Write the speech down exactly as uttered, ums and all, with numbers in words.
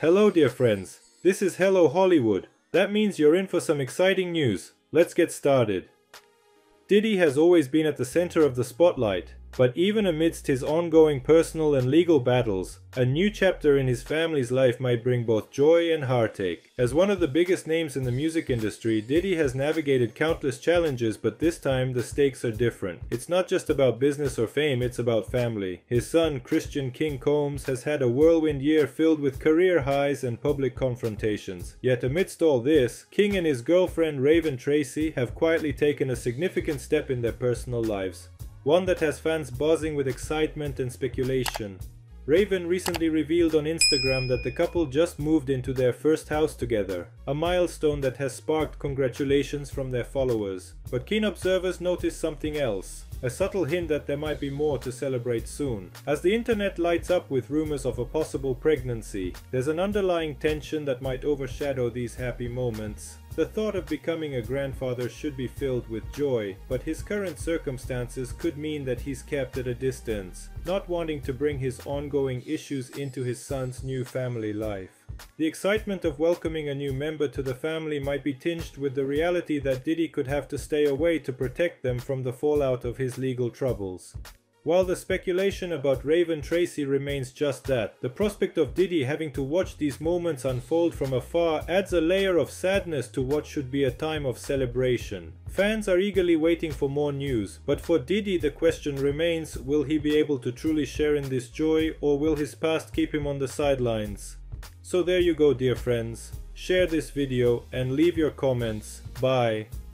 Hello dear friends, this is Hello Hollywood. That means you're in for some exciting news. Let's get started. Diddy has always been at the center of the spotlight, but even amidst his ongoing personal and legal battles, a new chapter in his family's life might bring both joy and heartache. As one of the biggest names in the music industry, Diddy has navigated countless challenges, but this time the stakes are different. It's not just about business or fame, it's about family. His son, Christian King Combs, has had a whirlwind year filled with career highs and public confrontations. Yet amidst all this, King and his girlfriend Raven Tracy have quietly taken a significant step in their personal lives, one that has fans buzzing with excitement and speculation. Raven recently revealed on Instagram that the couple just moved into their first house together, a milestone that has sparked congratulations from their followers. But keen observers noticed something else, a subtle hint that there might be more to celebrate soon. As the internet lights up with rumors of a possible pregnancy, there's an underlying tension that might overshadow these happy moments. The thought of becoming a grandfather should be filled with joy, but his current circumstances could mean that he's kept at a distance, not wanting to bring his ongoing issues into his son's new family life. The excitement of welcoming a new member to the family might be tinged with the reality that Diddy could have to stay away to protect them from the fallout of his legal troubles. While the speculation about Raven Tracy remains just that, the prospect of Diddy having to watch these moments unfold from afar adds a layer of sadness to what should be a time of celebration. Fans are eagerly waiting for more news, but for Diddy the question remains, will he be able to truly share in this joy, or will his past keep him on the sidelines? So there you go, dear friends. Share this video and leave your comments. Bye.